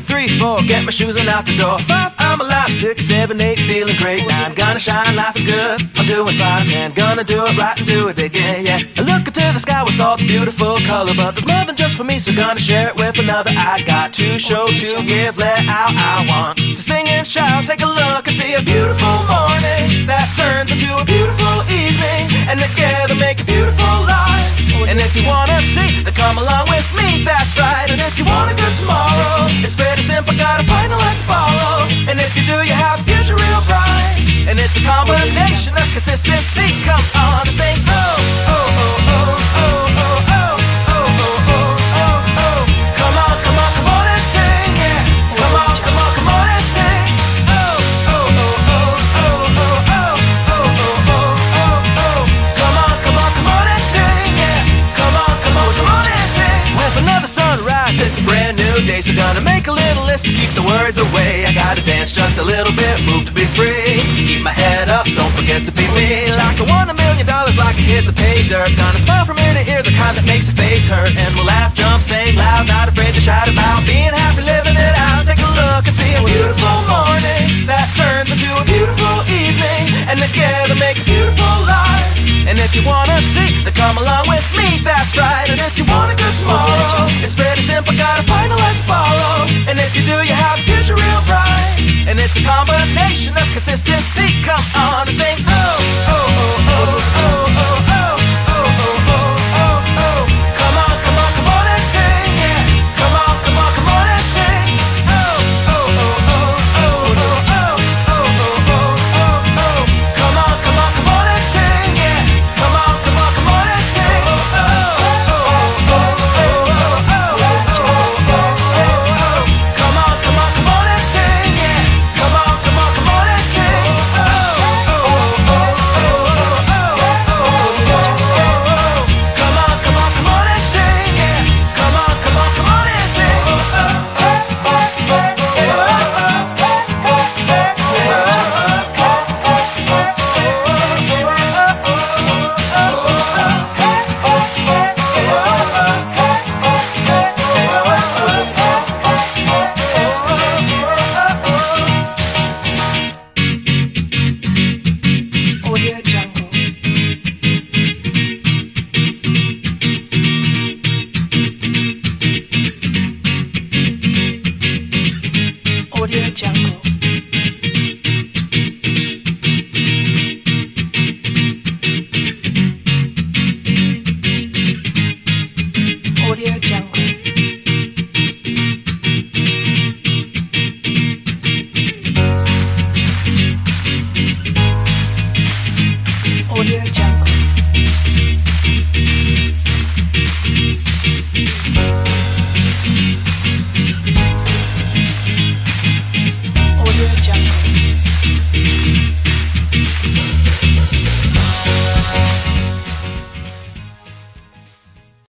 2, 3, 4, get my shoes and out the door. 5, I'm alive. 6, 7, 8, feeling great. 9, gonna shine, life is good. I'm doing fine. 10, gonna do it right and do it big, yeah, yeah. I look into the sky with all the beautiful color, but there's more than just for me, so gonna share it with another. I got to show, to give, let out. I want to sing and shout. Take a look and see a beautiful morning that turns into a beautiful evening, and together make a beautiful life. And if you wanna see, then come along with me, that's right. And if you want a good tomorrow, it's pretty simple, got a partner like to follow. And if you do, you have a future real bright. And it's a combination of consistency. Come on and say, oh, oh, oh, oh, oh, oh, oh, oh, oh, oh, oh, oh. Come on, come on, come on and sing, yeah. Come on, come on, come on and sing. Oh, oh, oh, oh, oh, oh, oh, oh, oh, oh, oh, oh. Come on, come on, come on and sing, yeah. Come on, come on, come on and sing. With another sunrise, it's a brand new day, so gonna make a little list to keep the worries away. I gotta dance just a little bit, move to be free. Keep my head up, don't forget to be me. Like I won $1 million, like a kid to pay dirt. Gonna smile from ear to ear, the kind that makes your face hurt. And we'll laugh, jump, sing loud, not afraid to shout about being happy, living it out. Take a look and see a beautiful morning that turns into a beautiful evening, and together make a beautiful life. And if you wanna see, then come along with me, that's right. And if you want a good tomorrow, it's pretty simple, gotta find a life to follow. And if you do, you have a future real bright. And it's a combination of consistency. Come on and say, oh.